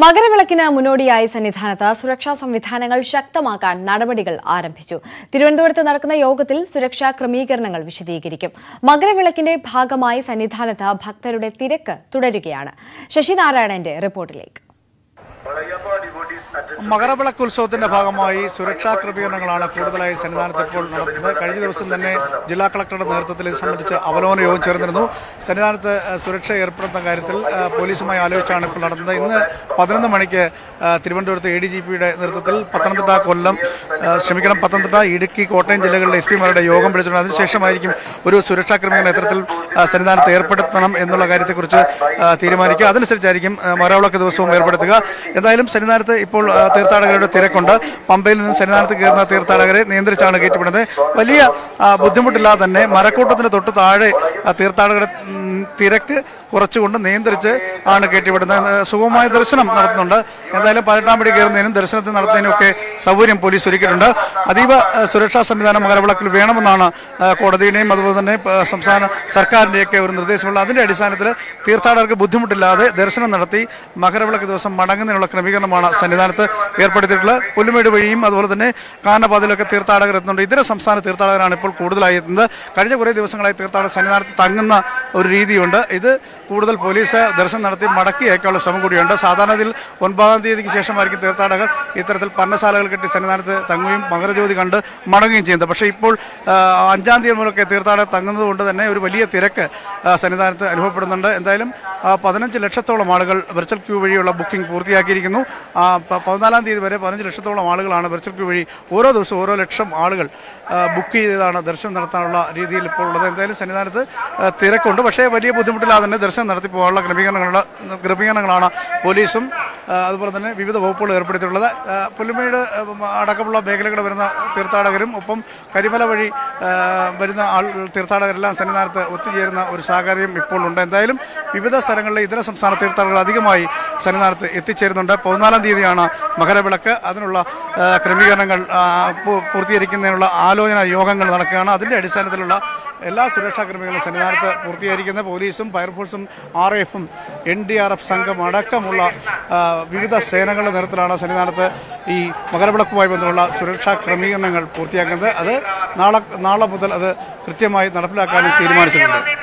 മകരവിളക്കിന് മുന്നോടിയായി സന്നിധാനത്ത് സുരക്ഷാ സംവിധാനങ്ങൾ ശക്തമാക്കാൻ നടപടികൾ ആരംഭിച്ചു. തിരുവനന്തപുരത്ത് നടക്കുന്ന യോഗത്തിൽ സുരക്ഷാ ക്രമീകരണങ്ങൾ വിശദീകരിക്കും. മകരവിളക്കിന്റെ ഭാഗമായി സന്നിധാനത്ത് ഭക്തരുടെ തിരക്ക് തുടരുകയാണ്. ശശിനാരായണന്റെ റിപ്പോർട്ടിലേക്ക്. മകരവിളക്ക് ഉത്സവത്തിന്റെ ഭാഗമായി സുരക്ഷാ ക്രമീകരണങ്ങളാണ് കൂടുതലായി സന്നിധാനത്ത് ഇപ്പോൾ നടത്തുന്നത്. കഴിഞ്ഞ ദിവസം തന്നെ ജില്ലാ കളക്ടറുടെ നേതൃത്വത്തിൽ ഇത് സംബന്ധിച്ച് അവലോകന യോഗം ചേർന്നിരുന്നു. സന്നിധാനത്ത് സുരക്ഷ ഏർപ്പെടുന്ന കാര്യത്തിൽ പോലീസുമായി ആലോചിച്ചാണ് ഇപ്പോൾ നടത്തുന്നത്. ഇന്ന് 11 മണിക്ക് തിരുവനന്തപുരത്ത് ADGP-യുടെ നേതൃത്വത്തിൽ പത്തനംതിട്ട, ഇടുക്കി, കോട്ടയം ജില്ലകളിലെ SP-മാരുടെ യോഗം വിളിച്ചിട്ടുണ്ട്. അതിനുശേഷമായിരിക്കും ഒരു സുരക്ഷാ ക്രമീകരണം എത്തരത്തിൽ സന്നിധാനത്ത് ഏർപ്പെടുത്തണം എന്നുള്ള കാര്യത്തെക്കുറിച്ച് തീരുമാനിക്കുക. അതനുസരിച്ചായിരിക്കും മകരവിളക്ക് ദിവസവും ഏർപ്പെടുത്തുക. എന്തായാലും സന്നിധാനത്ത് ഇപ്പോൾ തീർത്ഥാടകരുടെ തിരക്കുണ്ട്. പമ്പയിൽ നിന്ന് സന്നിധാനത്ത് കയറുന്ന തീർത്ഥാടകരെ നിയന്ത്രിച്ചാണ് കയറ്റിവിടുന്നത്. വലിയ ബുദ്ധിമുട്ടില്ലാതെ തന്നെ മരക്കൂട്ടത്തിന് തൊട്ട് താഴെ തീർത്ഥാടകരുടെ തിരക്ക് കുറച്ചുകൊണ്ട് നിയന്ത്രിച്ച് ആണ് കയറ്റിവിടുന്നത്. സുഗമമായ ദർശനം നടത്തുന്നുണ്ട്. എന്തായാലും 18-ാം പടി കയറുന്നതിനും ദർശനത്തിന് നടത്തുന്നതിനും ഒക്കെ സൗകര്യം പോലീസ് ഒരുക്കിയിട്ടുണ്ട്. അതീവ സുരക്ഷാ സംവിധാനം മകരവിളക്കിൽ വേണമെന്നാണ് കോടതിയുടെയും അതുപോലെ തന്നെ സംസ്ഥാന സർക്കാരിൻ്റെയൊക്കെ ഒരു നിർദ്ദേശമുള്ള അതിൻ്റെ അടിസ്ഥാനത്തിൽ തീർത്ഥാടകർക്ക് ബുദ്ധിമുട്ടില്ലാതെ ദർശനം നടത്തി മകരവിളക്ക് ദിവസം മടങ്ങുന്നതിനുള്ള ക്രമീകരണമാണ് സന്നിധാനത്ത് ഏർപ്പെടുത്തിയിട്ടുള്ളത്. പുല്ലുമേട് വഴിയും അതുപോലെ തന്നെ കാനപാതയിലൊക്കെ തീർത്ഥാടകർ എത്തുന്നുണ്ട്. ഇതര സംസ്ഥാന തീർത്ഥാടകരാണ് ഇപ്പോൾ കൂടുതലായി എത്തുന്നത്. കഴിഞ്ഞ കുറേ ദിവസങ്ങളായി തീർത്ഥാടകർ സന്നിധാനത്ത് തങ്ങുന്ന ഒരു രീതിയുണ്ട്. ഇത് കൂടുതൽ പോലീസ് ദർശനം നടത്തി മടക്കിയേക്കാനുള്ള ശ്രമം കൂടിയുണ്ട്. സാധാരണ ഇതിൽ 9-ാം തീയതിക്ക് ശേഷമായിരിക്കും തീർത്ഥാടകർ ഇത്തരത്തിൽ പർണശാലകൾ കെട്ടി സന്നിധാനത്ത് തങ്ങുകയും മകരജ്യോതി കണ്ട് മടങ്ങുകയും ചെയ്യുന്നത്. പക്ഷേ ഇപ്പോൾ 5-ാം തീയതി മുതലൊക്കെ തീർത്ഥാടകർ തങ്ങുന്നത് കൊണ്ട് തന്നെ ഒരു വലിയ തിരക്ക് സന്നിധാനത്ത് അനുഭവപ്പെടുന്നുണ്ട്. എന്തായാലും 15 ലക്ഷത്തോളം ആളുകൾ വെർച്വൽ ക്യൂ വഴിയുള്ള ബുക്കിംഗ് പൂർത്തിയാക്കിയിരിക്കുന്നു. 14-ാം തീയതി വരെ 15 ലക്ഷത്തോളം ആളുകളാണ് വെർച്വൽ ക്യൂ വഴി ഓരോ ദിവസവും ഓരോ ലക്ഷം ആളുകൾ ബുക്ക് ചെയ്താണ് ദർശനം നടത്താനുള്ള രീതിയിൽ ഇപ്പോൾ ഉള്ളത്. എന്തായാലും സന്നിധാനത്ത് തിരക്കുണ്ട്. പക്ഷേ വലിയ ബുദ്ധിമുട്ടില്ലാതെ തന്നെ ദർശനം നടത്തി പോകാനുള്ള ക്രമീകരണങ്ങളാണ് പോലീസും അതുപോലെ തന്നെ വിവിധ വകുപ്പുകൾ ഏർപ്പെടുത്തിയിട്ടുള്ളത്. പുല്ലുമേട് അടക്കമുള്ള മേഖലകളിൽ വരുന്ന തീർത്ഥാടകരും ഒപ്പം കരിമല വഴി വരുന്ന തീർത്ഥാടകരെല്ലാം സന്നിധാനത്ത് ഒത്തുചേരുന്ന ഒരു സാഹചര്യം ഇപ്പോൾ ഉണ്ട്. എന്തായാലും വിവിധ സ്ഥലങ്ങളിലെ ഇതര സംസ്ഥാന തീർത്ഥാടകർ അധികമായി സന്നിധാനത്ത് എത്തിച്ചേരുന്നുണ്ട്. 14-ാം തീയതിയാണ് മകരവിളക്ക്. അതിനുള്ള ക്രമീകരണങ്ങൾ പൂർത്തീകരിക്കുന്നതിനുള്ള ആലോചന യോഗങ്ങൾ നടക്കുകയാണ്. അതിൻ്റെ അടിസ്ഥാനത്തിലുള്ള എല്ലാ സുരക്ഷാ ക്രമീകരണങ്ങളും സന്നിധാനത്ത് പൂർത്തീകരിക്കുന്ന പോലീസും ഫയർഫോഴ്സും RAFും NDRF സംഘം അടക്കമുള്ള വിവിധ സേനകളുടെ നേതൃത്വത്തിലാണ് സന്നിധാനത്ത് ഈ മകരവിളക്കുമായി ബന്ധമുള്ള സുരക്ഷാ ക്രമീകരണങ്ങൾ പൂർത്തിയാക്കുന്നത്. അത് നാളെ മുതൽ അത് കൃത്യമായി നടപ്പിലാക്കാനും തീരുമാനിച്ചിട്ടുണ്ട്.